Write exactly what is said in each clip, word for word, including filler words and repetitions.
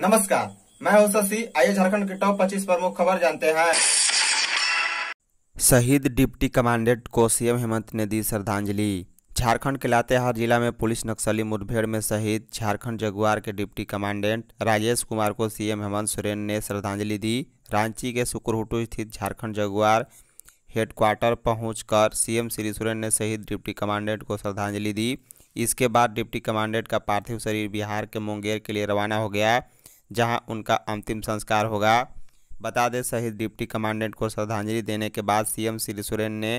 नमस्कार, मैं हूं शशि। आइए झारखंड की टॉप पच्चीस प्रमुख खबर जानते हैं। शहीद डिप्टी कमांडेंट को सीएम हेमंत ने दी श्रद्धांजलि। झारखंड के लातेहार जिला में पुलिस नक्सली मुठभेड़ में शहीद झारखंड जगुआर के डिप्टी कमांडेंट राजेश कुमार को सीएम हेमंत सोरेन ने श्रद्धांजलि दी। रांची के सुकुरहुटू स्थित झारखंड जगुआर हेडक्वार्टर पहुंचकर सीएम श्री सोरेन ने शहीद डिप्टी कमांडेंट को श्रद्धांजलि दी। इसके बाद डिप्टी कमांडेंट का पार्थिव शरीर बिहार के मुंगेर के लिए रवाना हो गया, जहां उनका अंतिम संस्कार होगा। बता दें, शहीद डिप्टी कमांडेंट को श्रद्धांजलि देने के बाद सीएम श्री सोरेन ने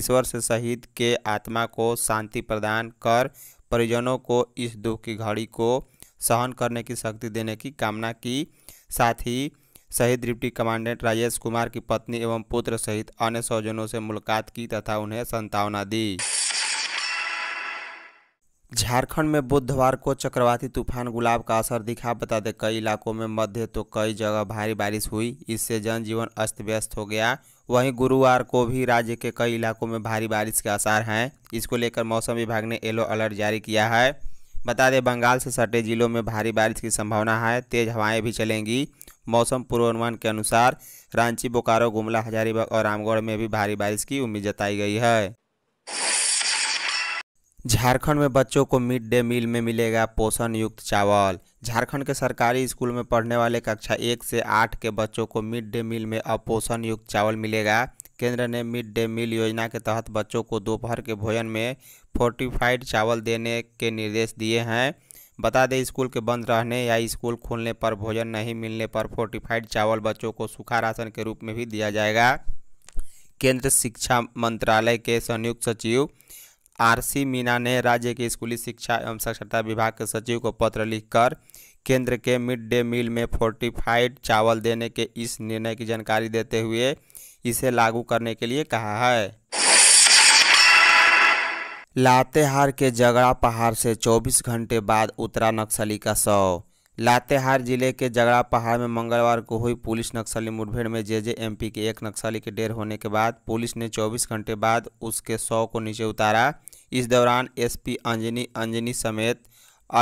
ईश्वर से शहीद के आत्मा को शांति प्रदान कर परिजनों को इस दुख की घड़ी को सहन करने की शक्ति देने की कामना की। साथ ही शहीद डिप्टी कमांडेंट राजेश कुमार की पत्नी एवं पुत्र सहित अन्य स्वजनों से मुलाकात की तथा उन्हें सांत्वना दी। झारखंड में बुधवार को चक्रवाती तूफान गुलाब का असर दिखा। बता दें, कई इलाकों में मध्य तो कई जगह भारी बारिश हुई, इससे जनजीवन अस्त व्यस्त हो गया। वहीं गुरुवार को भी राज्य के कई इलाकों में भारी बारिश के आसार हैं। इसको लेकर मौसम विभाग ने येलो अलर्ट जारी किया है। बता दें, बंगाल से सटे जिलों में भारी बारिश की संभावना है, तेज हवाएं भी चलेंगी। मौसम पूर्वानुमान के अनुसार रांची, बोकारो, गुमला, हजारीबाग और रामगढ़ में भी भारी बारिश की उम्मीद जताई गई है। झारखंड में बच्चों को मिड डे मील में मिलेगा पोषण युक्त चावल। झारखंड के सरकारी स्कूल में पढ़ने वाले कक्षा एक से आठ के बच्चों को मिड डे मील में अब पोषण युक्त चावल मिलेगा। केंद्र ने मिड डे मील योजना के तहत बच्चों को दोपहर के भोजन में फोर्टिफाइड चावल देने के निर्देश दिए हैं। बता दें, स्कूल के बंद रहने या स्कूल खुलने पर भोजन नहीं मिलने पर फोर्टिफाइड चावल बच्चों को सूखा राशन के रूप में भी दिया जाएगा। केंद्र शिक्षा मंत्रालय के संयुक्त सचिव आरसी सी मीणा ने राज्य के स्कूली शिक्षा एवं साक्षरता विभाग के सचिव को पत्र लिखकर केंद्र के मिड डे मील में फोर्टिफाइड चावल देने के इस निर्णय की जानकारी देते हुए इसे लागू करने के लिए कहा है। लातेहार के जगड़ा पहाड़ से चौबीस घंटे बाद उतरा नक्सली का शव। लातेहार जिले के जगड़ा पहाड़ में मंगलवार को हुई पुलिस नक्सली मुठभेड़ में जे जे एमपी के एक नक्सली के ढेर होने के बाद पुलिस ने चौबीस घंटे बाद उसके शव को नीचे उतारा। इस दौरान एसपी अंजनी अंजनी समेत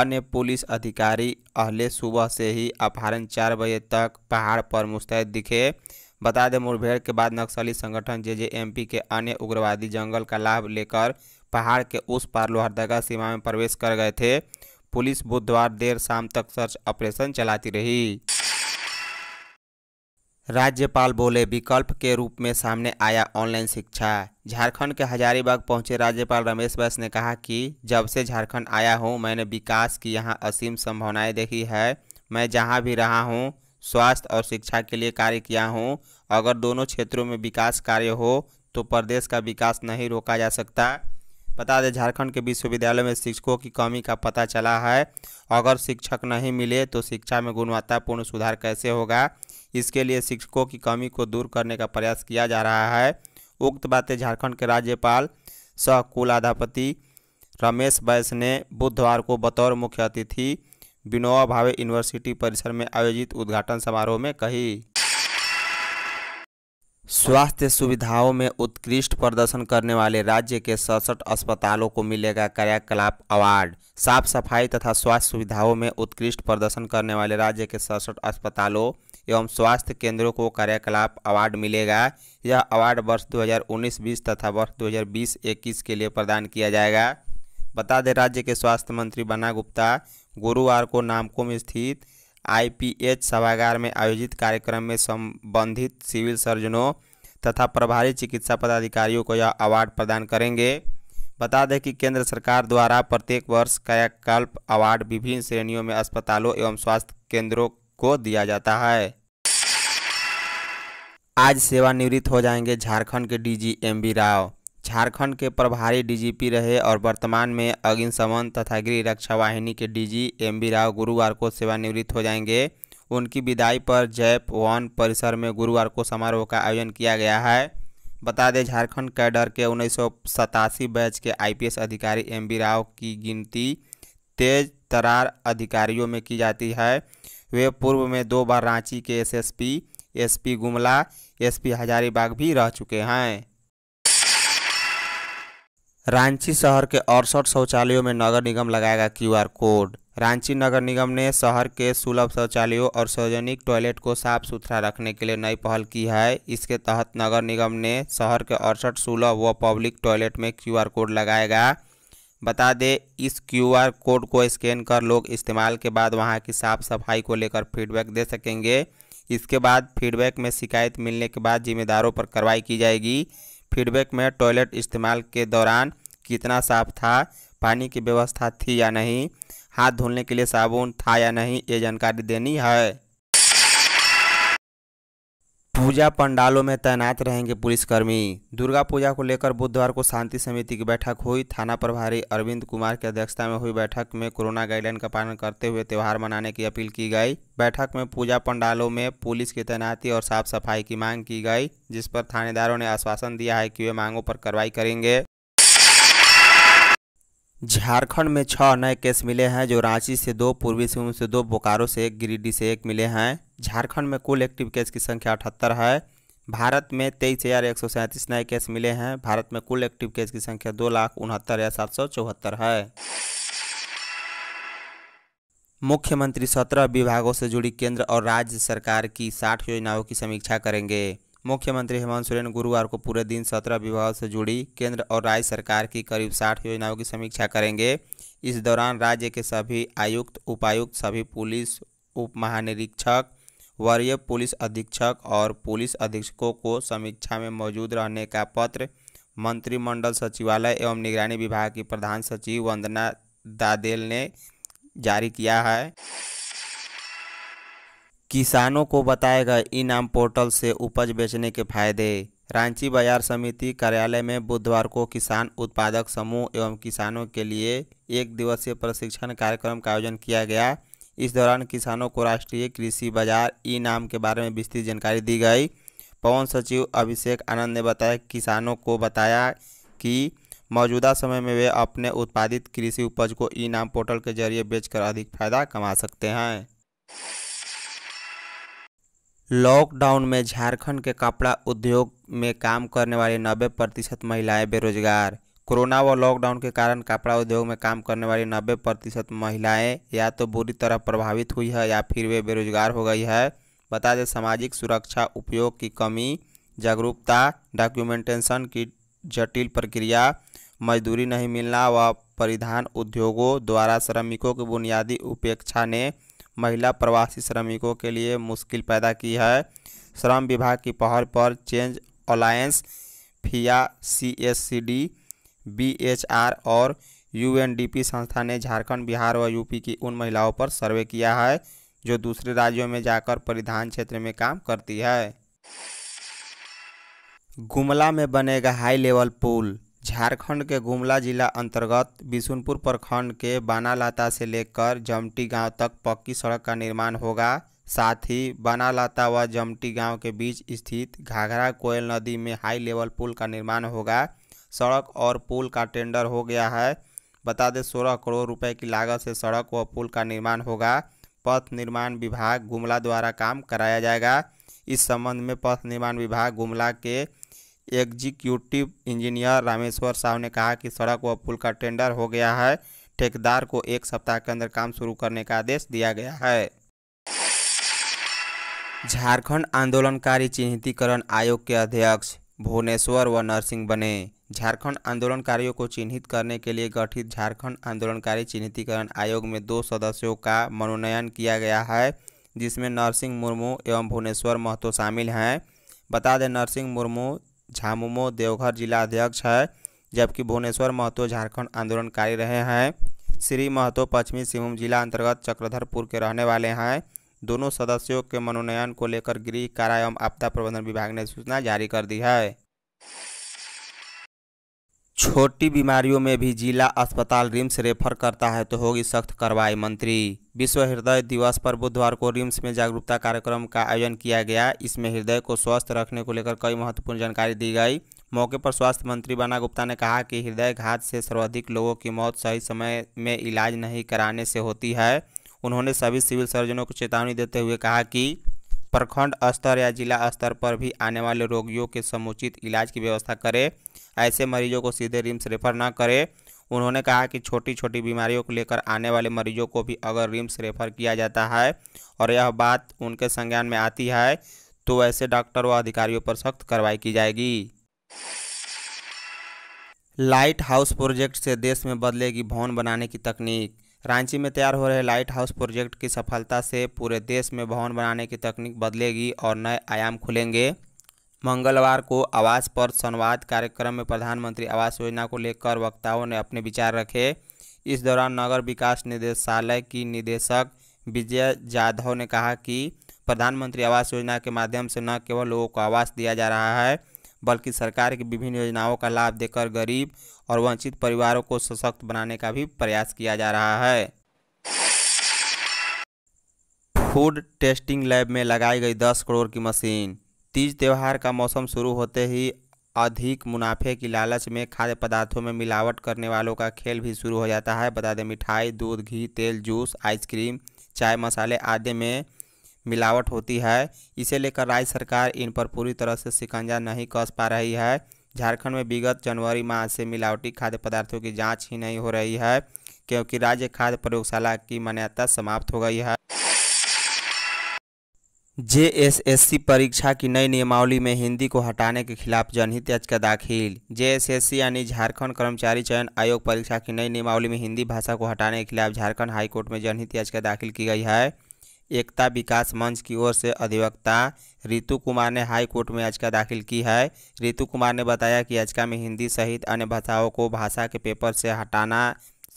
अन्य पुलिस अधिकारी अहले सुबह से ही अपहरण चार बजे तक पहाड़ पर मुस्तैद दिखे। बता दें, मुठभेड़ के बाद नक्सली संगठन जे जे एम पी के अन्य उग्रवादी जंगल का लाभ लेकर पहाड़ के उस पार्लोहरदगा सीमा में प्रवेश कर गए थे। पुलिस बुधवार देर शाम तक सर्च ऑपरेशन चलाती रही। राज्यपाल बोले, विकल्प के रूप में सामने आया ऑनलाइन शिक्षा। झारखंड के हजारीबाग पहुंचे राज्यपाल रमेश बेस ने कहा कि जब से झारखंड आया हूं मैंने विकास की यहां असीम संभावनाएं देखी है। मैं जहां भी रहा हूं स्वास्थ्य और शिक्षा के लिए कार्य किया हूं। अगर दोनों क्षेत्रों में विकास कार्य हो तो प्रदेश का विकास नहीं रोका जा सकता। बता दें, झारखंड के विश्वविद्यालय में शिक्षकों की कमी का पता चला है। अगर शिक्षक नहीं मिले तो शिक्षा में गुणवत्तापूर्ण सुधार कैसे होगा? इसके लिए शिक्षकों की कमी को दूर करने का प्रयास किया जा रहा है। उक्त बातें झारखंड के राज्यपाल सह कुलाधिपति रमेश बैस ने बुधवार को बतौर मुख्य अतिथि विनोबा भावे यूनिवर्सिटी परिसर में आयोजित उद्घाटन समारोह में कही। स्वास्थ्य सुविधाओं में उत्कृष्ट प्रदर्शन करने वाले राज्य के सड़सठ अस्पतालों को मिलेगा कायाकल्प अवार्ड। साफ सफाई तथा स्वास्थ्य सुविधाओं में उत्कृष्ट प्रदर्शन करने वाले राज्य के सड़सठ अस्पतालों एवं स्वास्थ्य केंद्रों को कायाकल्प अवार्ड मिलेगा। यह अवार्ड वर्ष दो हज़ार उन्नीस बीस तथा वर्ष दो हज़ार बीस इक्कीस के लिए प्रदान किया जाएगा। बता दें, राज्य के स्वास्थ्य मंत्री बन्ना गुप्ता गुरुवार को नामकुम स्थित आईपीएच सभागार में आयोजित कार्यक्रम में संबंधित सिविल सर्जनों तथा प्रभारी चिकित्सा पदाधिकारियों को यह अवार्ड प्रदान करेंगे। बता दें कि केंद्र सरकार द्वारा प्रत्येक वर्ष कायाकल्प अवार्ड विभिन्न श्रेणियों में अस्पतालों एवं स्वास्थ्य केंद्रों को दिया जाता है। आज सेवानिवृत्त हो जाएंगे झारखंड के DG M B Rao. Jharkhand के प्रभारी डीजीपी रहे और वर्तमान में अग्निशमन तथा गृह रक्षा वाहिनी के डीजी एमबी राव गुरुवार को सेवानिवृत्त हो जाएंगे। उनकी विदाई पर जैप वन परिसर में गुरुवार को समारोह का आयोजन किया गया है। बता दें, झारखंड कैडर के उन्नीस सौ सतासी बैच के आईपीएस अधिकारी एमबी राव की गिनती तेज तरार अधिकारियों में की जाती है। वे पूर्व में दो बार रांची के SSP, SP Gumla, SP Hazaribagh भी रह चुके हैं। रांची शहर के अड़सठ शौचालयों में नगर निगम लगाएगा क्यूआर कोड। रांची नगर निगम ने शहर के सुलभ शौचालयों और सार्वजनिक टॉयलेट को साफ सुथरा रखने के लिए नई पहल की है। इसके तहत नगर निगम ने शहर के अड़सठ सुलभ व पब्लिक टॉयलेट में क्यूआर कोड लगाएगा। बता दें, इस क्यूआर कोड को स्कैन कर लोग इस्तेमाल के बाद वहां की साफ सफाई को लेकर फीडबैक दे सकेंगे। इसके बाद फीडबैक में शिकायत मिलने के बाद जिम्मेदारों पर कार्रवाई की जाएगी। फीडबैक में टॉयलेट इस्तेमाल के दौरान कितना साफ था, पानी की व्यवस्था थी या नहीं, हाथ धोने के लिए साबुन था या नहीं, ये जानकारी देनी है। पूजा पंडालों में तैनात रहेंगे पुलिसकर्मी। दुर्गा पूजा को लेकर बुधवार को शांति समिति की बैठक हुई। थाना प्रभारी अरविंद कुमार की अध्यक्षता में हुई बैठक में कोरोना गाइडलाइन का पालन करते हुए त्यौहार मनाने की अपील की गई। बैठक में पूजा पंडालों में पुलिस की तैनाती और साफ सफाई की मांग की गई, जिस पर थानेदारों ने आश्वासन दिया है कि वे मांगों पर कार्रवाई करेंगे। झारखंड में छह नए केस मिले हैं, जो रांची से दो, पूर्वी सिंहभूम से दो, बोकारो से एक, गिरिडीह से एक मिले हैं। झारखंड में कुल एक्टिव केस की संख्या अठहत्तर है। भारत में तेईस हजार एक सौ सैंतीस नए केस मिले हैं। भारत में कुल एक्टिव केस की संख्या दो लाख उनहत्तर हजार सात सौ चौहत्तर है। मुख्यमंत्री सत्रह विभागों से जुड़ी केंद्र और राज्य सरकार की साठ योजनाओं की समीक्षा करेंगे। मुख्यमंत्री हेमंत सोरेन गुरुवार को पूरे दिन सत्रह विभागों से जुड़ी केंद्र और राज्य सरकार की करीब साठ योजनाओं की समीक्षा करेंगे। इस दौरान राज्य के सभी आयुक्त, उपायुक्त, सभी पुलिस उप महानिरीक्षक, वरीय पुलिस अधीक्षक और पुलिस अधीक्षकों को समीक्षा में मौजूद रहने का पत्र मंत्रिमंडल सचिवालय एवं निगरानी विभाग की प्रधान सचिव वंदना दादेल ने जारी किया है। किसानों को बताए गए ई नाम पोर्टल से उपज बेचने के फायदे। रांची बाजार समिति कार्यालय में बुधवार को किसान उत्पादक समूह एवं किसानों के लिए एक दिवसीय प्रशिक्षण कार्यक्रम का आयोजन किया गया। इस दौरान किसानों को राष्ट्रीय कृषि बाजार ई नाम के बारे में विस्तृत जानकारी दी गई। पवन सचिव अभिषेक आनंद ने बताया किसानों को बताया कि मौजूदा समय में वे अपने उत्पादित कृषि उपज को ई नाम पोर्टल के जरिए बेचकर अधिक फायदा कमा सकते हैं। लॉकडाउन में झारखंड के कपड़ा उद्योग में काम करने वाली नब्बे प्रतिशत महिलाएँ बेरोजगार। कोरोना व लॉकडाउन के कारण कपड़ा उद्योग में काम करने वाली नब्बे प्रतिशत महिलाएँ या तो बुरी तरह प्रभावित हुई है या फिर वे बेरोजगार हो गई है। बता दें, सामाजिक सुरक्षा उपयोग की कमी, जागरूकता, डॉक्यूमेंटेशन की जटिल प्रक्रिया, मजदूरी नहीं मिलना व परिधान उद्योगों द्वारा श्रमिकों की बुनियादी उपेक्षा ने महिला प्रवासी श्रमिकों के लिए मुश्किल पैदा की है। श्रम विभाग की पहल पर चेंज अलायंस, फिया, C S C D, B H R और यू एन डी पी संस्था ने झारखंड, बिहार व यूपी की उन महिलाओं पर सर्वे किया है जो दूसरे राज्यों में जाकर परिधान क्षेत्र में काम करती है। गुमला में बनेगा हाई लेवल पुल। झारखंड के गुमला जिला अंतर्गत बिशुनपुर प्रखंड के बानालाता से लेकर जमटी गांव तक पक्की सड़क का निर्माण होगा। साथ ही बानालाता व जमटी गांव के बीच स्थित घाघरा कोयल नदी में हाई लेवल पुल का निर्माण होगा। सड़क और पुल का टेंडर हो गया है। बता दें, सोलह करोड़ रुपए की लागत से सड़क व पुल का निर्माण होगा। पथ निर्माण विभाग गुमला द्वारा काम कराया जाएगा। इस संबंध में पथ निर्माण विभाग गुमला के एग्जीक्यूटिव इंजीनियर रामेश्वर साहू ने कहा कि सड़क व पुल का टेंडर हो गया है। ठेकेदार को एक सप्ताह के अंदर काम शुरू करने का आदेश दिया गया है। झारखंड आंदोलनकारी चिन्हितीकरण आयोग के अध्यक्ष भुवनेश्वर व नरसिंह बने। झारखंड आंदोलनकारियों को चिन्हित करने के लिए गठित झारखंड आंदोलनकारी चिन्हितीकरण आयोग में दो सदस्यों का मनोनयन किया गया है, जिसमें नरसिंह मुर्मू एवं भुवनेश्वर महतो शामिल हैं। बता दें, नरसिंह मुर्मू झामुमो देवघर जिला अध्यक्ष है, जबकि भुवनेश्वर महतो झारखंड आंदोलनकारी रहे हैं। श्री महतो पश्चिमी सिंहभूम जिला अंतर्गत चक्रधरपुर के रहने वाले हैं। दोनों सदस्यों के मनोनयन को लेकर गृह कारा एवं आपदा प्रबंधन विभाग ने सूचना जारी कर दी है। छोटी बीमारियों में भी जिला अस्पताल रिम्स रेफर करता है तो होगी सख्त कार्रवाई। मंत्री। विश्व हृदय दिवस पर बुधवार को रिम्स में जागरूकता कार्यक्रम का आयोजन किया गया। इसमें हृदय को स्वस्थ रखने को लेकर कई महत्वपूर्ण जानकारी दी गई। मौके पर स्वास्थ्य मंत्री बन्ना गुप्ता ने कहा कि हृदयघात से सर्वाधिक लोगों की मौत सही समय में इलाज नहीं कराने से होती है। उन्होंने सभी सिविल सर्जनों को चेतावनी देते हुए कहा कि प्रखंड स्तर या जिला स्तर पर भी आने वाले रोगियों के समुचित इलाज की व्यवस्था करे। ऐसे मरीजों को सीधे रिम्स रेफर ना करें। उन्होंने कहा कि छोटी छोटी बीमारियों को लेकर आने वाले मरीजों को भी अगर रिम्स रेफर किया जाता है और यह बात उनके संज्ञान में आती है तो ऐसे डॉक्टर व अधिकारियों पर सख्त कार्रवाई की जाएगी। लाइट हाउस प्रोजेक्ट से देश में बदलेगी भवन बनाने की तकनीक। रांची में तैयार हो रहे लाइट हाउस प्रोजेक्ट की सफलता से पूरे देश में भवन बनाने की तकनीक बदलेगी और नए आयाम खुलेंगे। मंगलवार को आवास पर संवाद कार्यक्रम में प्रधानमंत्री आवास योजना को लेकर वक्ताओं ने अपने विचार रखे। इस दौरान नगर विकास निदेशालय की निदेशक विजय जाधव ने कहा कि प्रधानमंत्री आवास योजना के माध्यम से न केवल लोगों को आवास दिया जा रहा है बल्कि सरकार की विभिन्न योजनाओं का लाभ देकर गरीब और वंचित परिवारों को सशक्त बनाने का भी प्रयास किया जा रहा है। फूड टेस्टिंग लैब में लगाई गई दस करोड़ की मशीन। तीज त्यौहार का मौसम शुरू होते ही अधिक मुनाफे की लालच में खाद्य पदार्थों में मिलावट करने वालों का खेल भी शुरू हो जाता है। बता दें, मिठाई, दूध, घी, तेल, जूस, आइसक्रीम, चाय, मसाले आदि में मिलावट होती है। इसे लेकर राज्य सरकार इन पर पूरी तरह से शिकंजा नहीं कस पा रही है। झारखंड में विगत जनवरी माह से मिलावटी खाद्य पदार्थों की जांच ही नहीं हो रही है क्योंकि राज्य खाद्य प्रयोगशाला की मान्यता समाप्त हो गई है। जेएसएससी परीक्षा की नई नियमावली में हिंदी को हटाने के खिलाफ जनहित याचिका दाखिल। जेएसएससी यानी झारखंड कर्मचारी चयन आयोग परीक्षा की नई नियमावली में हिंदी भाषा को हटाने के खिलाफ झारखंड हाईकोर्ट में जनहित याचिका दाखिल की गई है। एकता विकास मंच की ओर से अधिवक्ता ऋतु कुमार ने हाई कोर्ट में याचिका दाखिल की है। ऋतु कुमार ने बताया कि याचिका में हिंदी सहित अन्य भाषाओं को भाषा के पेपर से हटाना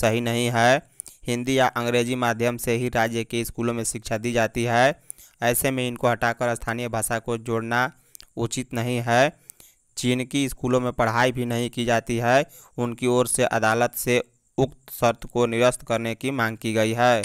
सही नहीं है। हिंदी या अंग्रेजी माध्यम से ही राज्य के स्कूलों में शिक्षा दी जाती है। ऐसे में इनको हटाकर स्थानीय भाषा को जोड़ना उचित नहीं है। जिनकी स्कूलों में पढ़ाई भी नहीं की जाती है उनकी ओर से अदालत से उक्त शर्त को निरस्त करने की मांग की गई है।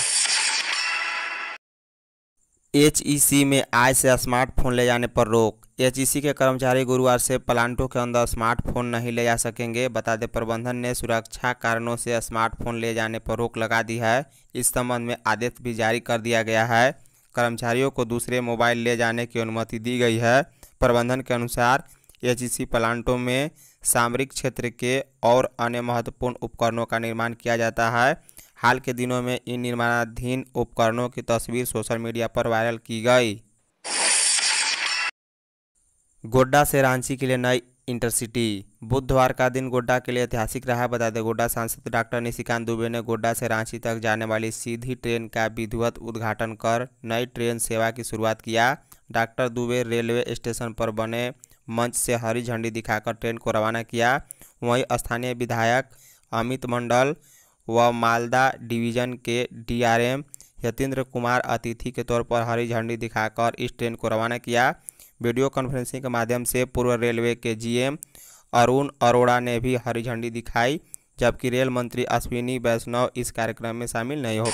एचईसी में आज से स्मार्टफोन ले जाने पर रोक। एचईसी के कर्मचारी गुरुवार से प्लांटों के अंदर स्मार्टफोन नहीं ले जा सकेंगे। बता दें, प्रबंधन ने सुरक्षा कारणों से स्मार्टफोन ले जाने पर रोक लगा दी है। इस संबंध में आदेश भी जारी कर दिया गया है। कर्मचारियों को दूसरे मोबाइल ले जाने की अनुमति दी गई है। प्रबंधन के अनुसार एचईसी प्लांटों में सामरिक क्षेत्र के और अन्य महत्वपूर्ण उपकरणों का निर्माण किया जाता है। हाल के दिनों में इन निर्माणाधीन उपकरणों की तस्वीर सोशल मीडिया पर वायरल की गई। गोड्डा से रांची के लिए नई इंटरसिटी। बुधवार का दिन गोड्डा के लिए ऐतिहासिक रहा। बता दें, गोड्डा सांसद डॉक्टर निशिकांत दुबे ने गोड्डा से रांची तक जाने वाली सीधी ट्रेन का विधिवत उद्घाटन कर नई ट्रेन सेवा की शुरुआत किया। डॉक्टर दुबे रेलवे स्टेशन पर बने मंच से हरी झंडी दिखाकर ट्रेन को रवाना किया। वहीं स्थानीय विधायक अमित मंडल व मालदा डिवीजन के डीआरएम यतीन्द्र कुमार अतिथि के तौर पर हरी झंडी दिखाकर इस ट्रेन को रवाना किया। वीडियो कॉन्फ्रेंसिंग के माध्यम से पूर्व रेलवे के जीएम अरुण अरोड़ा ने भी हरी झंडी दिखाई, जबकि रेल मंत्री अश्विनी वैष्णव इस कार्यक्रम में शामिल नहीं हो।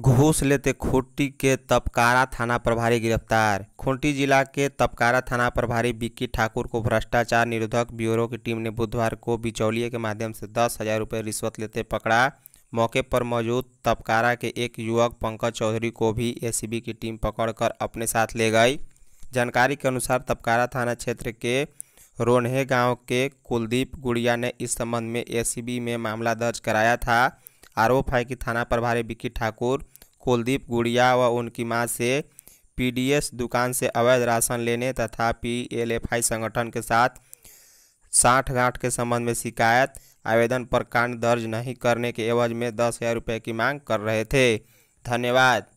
घूस लेते खुंटी के तपकारा थाना प्रभारी गिरफ्तार। खुंटी जिला के तपकारा थाना प्रभारी बिक्की ठाकुर को भ्रष्टाचार निरोधक ब्यूरो की टीम ने बुधवार को बिचौलिए के माध्यम से दस हजार रुपये रिश्वत लेते पकड़ा। मौके पर मौजूद तपकारा के एक युवक पंकज चौधरी को भी एसीबी की टीम पकड़कर अपने साथ ले गई। जानकारी के अनुसार तपकारा थाना क्षेत्र के रोन्हे गाँव के कुलदीप गुड़िया ने इस संबंध में एसीबी में मामला दर्ज कराया था। आरोप है कि थाना प्रभारी बिक्की ठाकुर, कुलदीप गुड़िया व उनकी मां से पीडीएस दुकान से अवैध राशन लेने तथा पीएलएफआई संगठन के साथ साठगांठ के संबंध में शिकायत आवेदन पर कांड दर्ज नहीं करने के एवज में दस हजार रुपये की मांग कर रहे थे। धन्यवाद।